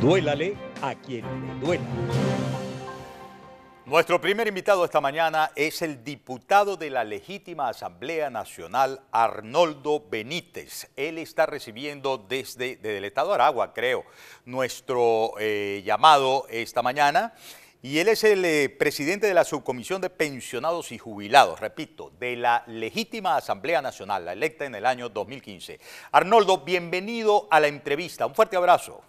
Duélale a quien le duela. Nuestro primer invitado esta mañana es el diputado de la legítima Asamblea Nacional, Arnoldo Benítez. Él está recibiendo desde el estado de Aragua, creo, nuestro llamado esta mañana. Y él es el presidente de la subcomisión de pensionados y jubilados, repito, de la legítima Asamblea Nacional, la electa en el año 2015. Arnoldo, bienvenido a la entrevista. Un fuerte abrazo.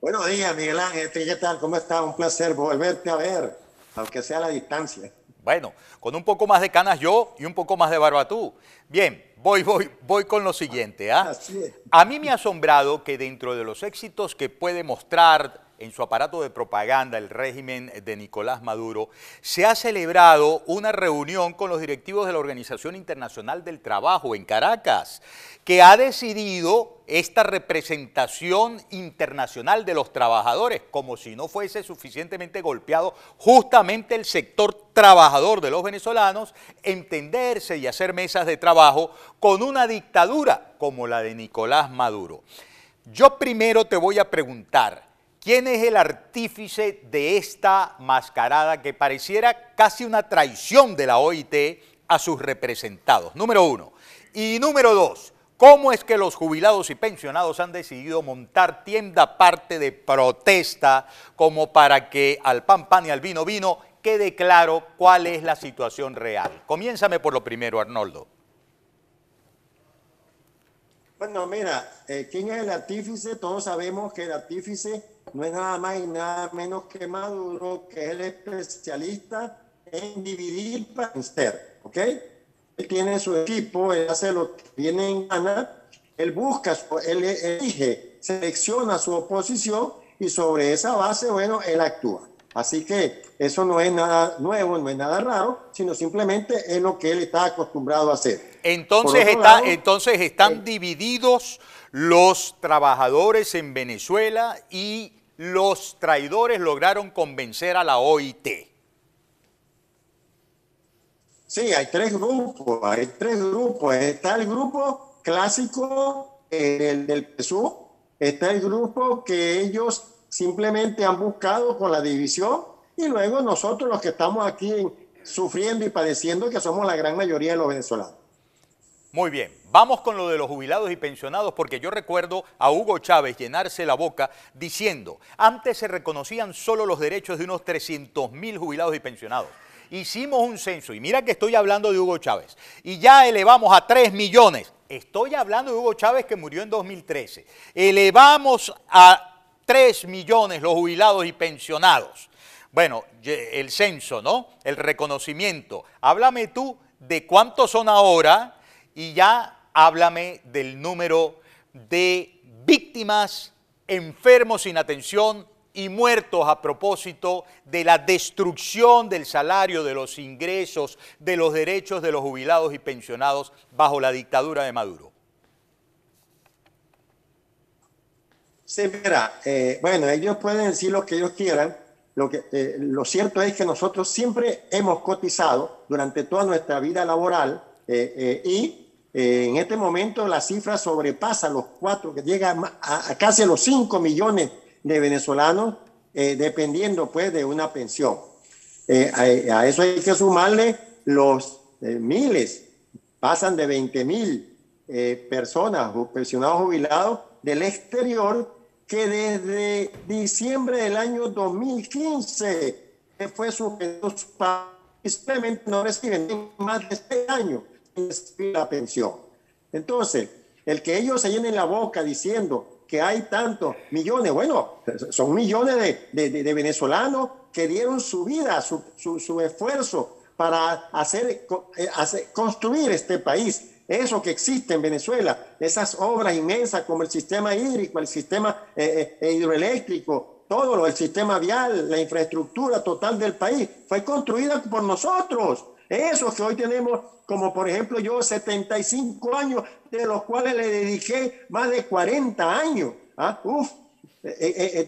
Buenos días, Miguel Ángel. ¿Qué tal? ¿Cómo estás? Un placer volverte a ver, aunque sea a la distancia. Bueno, con un poco más de canas yo y un poco más de barba tú. Bien, voy con lo siguiente. Así es. A mí me ha asombrado que dentro de los éxitos que puede mostrar en su aparato de propaganda el régimen de Nicolás Maduro, se ha celebrado una reunión con los directivos de la Organización Internacional del Trabajo en Caracas, que ha decidido esta representación internacional de los trabajadores, como si no fuese suficientemente golpeado justamente el sector trabajador de los venezolanos, entenderse y hacer mesas de trabajo con una dictadura como la de Nicolás Maduro. Yo primero te voy a preguntar, ¿quién es el artífice de esta mascarada que pareciera casi una traición de la OIT a sus representados? Número uno. Y número dos, ¿cómo es que los jubilados y pensionados han decidido montar tienda aparte de protesta como para que al pan pan y al vino vino quede claro cuál es la situación real? Comiénzame por lo primero, Arnoldo. Bueno, mira, ¿quién es el artífice? Todos sabemos que el artífice no es nada más y nada menos que Maduro, que es el especialista en dividir para vencer, ¿ok? Él tiene su equipo, él hace lo que viene en gana, él busca, él elige, selecciona su oposición y sobre esa base, bueno, él actúa. Así que eso no es nada nuevo, no es nada raro, sino simplemente es lo que él está acostumbrado a hacer. Entonces están divididos los trabajadores en Venezuela y los traidores lograron convencer a la OIT. Sí, hay tres grupos, Está el grupo clásico del PSUV, está el grupo que ellos simplemente han buscado con la división, y luego nosotros los que estamos aquí sufriendo y padeciendo, que somos la gran mayoría de los venezolanos. Muy bien, vamos con lo de los jubilados y pensionados, porque yo recuerdo a Hugo Chávez llenarse la boca diciendo, antes se reconocían solo los derechos de unos 300.000 jubilados y pensionados. Hicimos un censo, y mira que estoy hablando de Hugo Chávez, y ya elevamos a 3 millones. Estoy hablando de Hugo Chávez que murió en 2013. Elevamos a 3 millones los jubilados y pensionados. Bueno, el censo, ¿no? El reconocimiento. Háblame tú de cuántos son ahora. Y ya háblame del número de víctimas, enfermos sin atención y muertos a propósito de la destrucción del salario, de los ingresos, de los derechos de los jubilados y pensionados bajo la dictadura de Maduro. Sí, mira, bueno, ellos pueden decir lo que ellos quieran. Lo cierto es que nosotros siempre hemos cotizado durante toda nuestra vida laboral en este momento la cifra sobrepasa los 4, que llega a casi los 5 millones de venezolanos, dependiendo pues de una pensión. A eso hay que sumarle los miles, pasan de 20.000 personas o pensionados jubilados del exterior que desde diciembre del año 2015 fue suspendido su pago y simplemente no reciben más de 6 años la pensión. Entonces, el que ellos se llenen la boca diciendo que hay tantos millones, bueno, son millones de venezolanos que dieron su vida, su esfuerzo para hacer construir este país, eso que existe en Venezuela, esas obras inmensas como el sistema hídrico, el sistema hidroeléctrico, todo el sistema vial, la infraestructura total del país, fue construida por nosotros. Esos que hoy tenemos, como por ejemplo yo, 75 años, de los cuales le dediqué más de 40 años,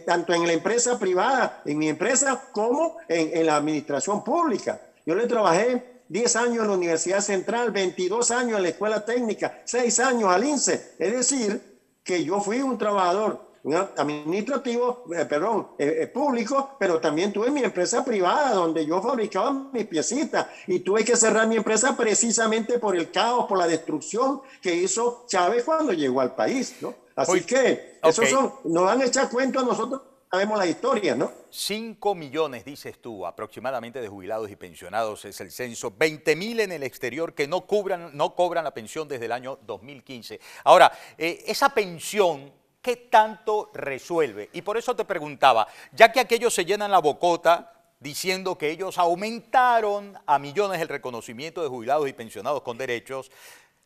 tanto en la empresa privada, en mi empresa, como en la administración pública. Yo le trabajé 10 años en la Universidad Central, 22 años en la Escuela Técnica, 6 años al INSE. Es decir, que yo fui un trabajador administrativo, público, pero también tuve mi empresa privada donde yo fabricaba mis piecitas y tuve que cerrar mi empresa precisamente por el caos, por la destrucción que hizo Chávez cuando llegó al país, ¿no? Así que esos son, nos van a echar cuento a nosotros, sabemos la historia, ¿no? 5 millones, dices tú, aproximadamente de jubilados y pensionados es el censo, 20.000 en el exterior que no cobran la pensión desde el año 2015. Ahora, esa pensión, ¿qué tanto resuelve? Y por eso te preguntaba, ya que aquellos se llenan la bocota diciendo que ellos aumentaron a millones el reconocimiento de jubilados y pensionados con derechos,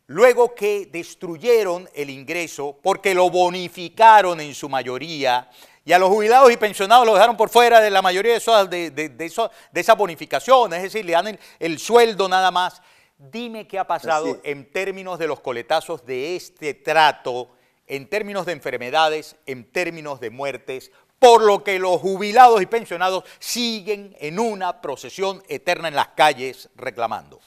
luego que destruyeron el ingreso porque lo bonificaron en su mayoría y a los jubilados y pensionados los dejaron por fuera de la mayoría de esas bonificaciones, es decir, le dan el sueldo nada más. Dime qué ha pasado en términos de los coletazos de este trato, en términos de enfermedades, en términos de muertes, por lo que los jubilados y pensionados siguen en una procesión eterna en las calles reclamando.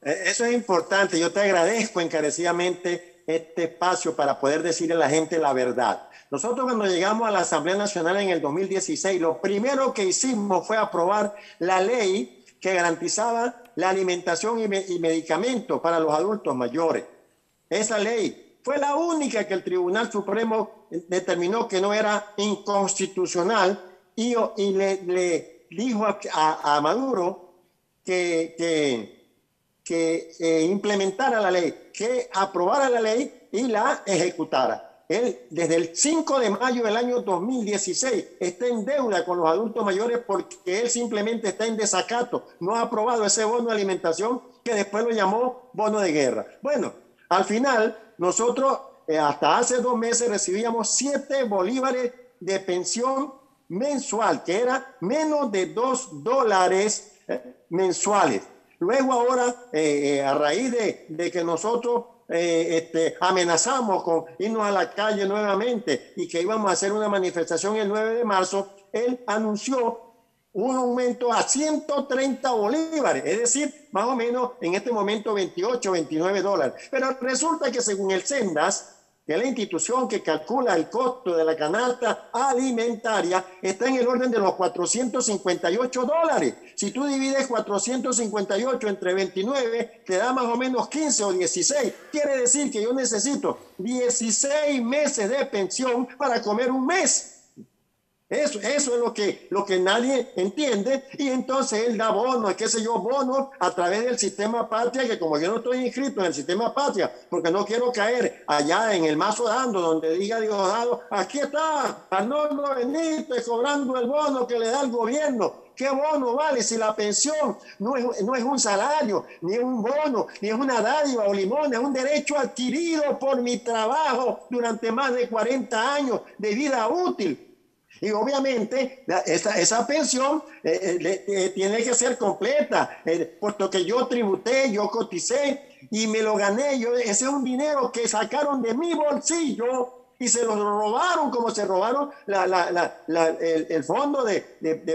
Eso es importante. Yo te agradezco encarecidamente este espacio para poder decirle a la gente la verdad. Nosotros cuando llegamos a la Asamblea Nacional en el 2016, lo primero que hicimos fue aprobar la ley que garantizaba la alimentación y medicamentos para los adultos mayores. Esa ley fue la única que el Tribunal Supremo determinó que no era inconstitucional y le dijo a Maduro que implementara la ley, que aprobara la ley y la ejecutara. Él, desde el 5 de mayo del año 2016, está en deuda con los adultos mayores porque él simplemente está en desacato, no ha aprobado ese bono de alimentación que después lo llamó bono de guerra. Bueno, al final, nosotros hasta hace 2 meses recibíamos 7 bolívares de pensión mensual, que era menos de $2 mensuales. Luego ahora, a raíz de que nosotros amenazamos con irnos a la calle nuevamente y que íbamos a hacer una manifestación el 9 de marzo, él anunció un aumento a 130 bolívares, es decir, más o menos en este momento $28, $29. Pero resulta que según el CENDAS, que es la institución que calcula el costo de la canasta alimentaria, está en el orden de los $458. Si tú divides 458 entre 29, te da más o menos 15 o 16. Quiere decir que yo necesito 16 meses de pensión para comer un mes. Eso es lo que nadie entiende, y entonces él da bonos, qué sé yo, bonos a través del sistema patria, que como yo no estoy inscrito en el sistema patria, porque no quiero caer allá en el mazo dando, donde diga Diosdado, aquí está Arnoldo Benítez cobrando el bono que le da el gobierno. ¿Qué bono vale si la pensión no es un salario, ni es un bono, ni es una dádiva o limón? Es un derecho adquirido por mi trabajo durante más de 40 años de vida útil. Y obviamente esa pensión tiene que ser completa, puesto que yo tributé, yo coticé y me lo gané. Ese es un dinero que sacaron de mi bolsillo y se lo robaron como se robaron el fondo de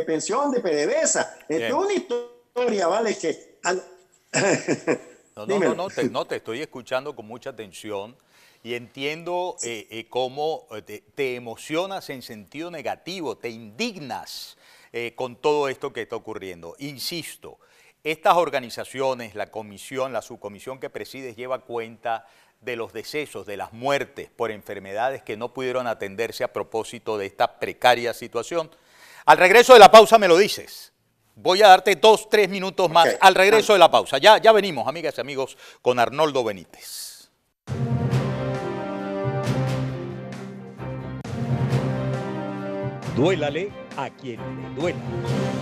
pensión de PDVSA. Es una historia, ¿vale? Que... No, te estoy escuchando con mucha atención. Y entiendo cómo te emocionas en sentido negativo, te indignas con todo esto que está ocurriendo. Insisto, estas organizaciones, la comisión, la subcomisión que presides lleva cuenta de los decesos, de las muertes por enfermedades que no pudieron atenderse a propósito de esta precaria situación. Al regreso de la pausa me lo dices. Voy a darte 2, 3 minutos más al regreso de la pausa. Ya venimos, amigas y amigos, con Arnoldo Benítez. Duélale a quien le duela.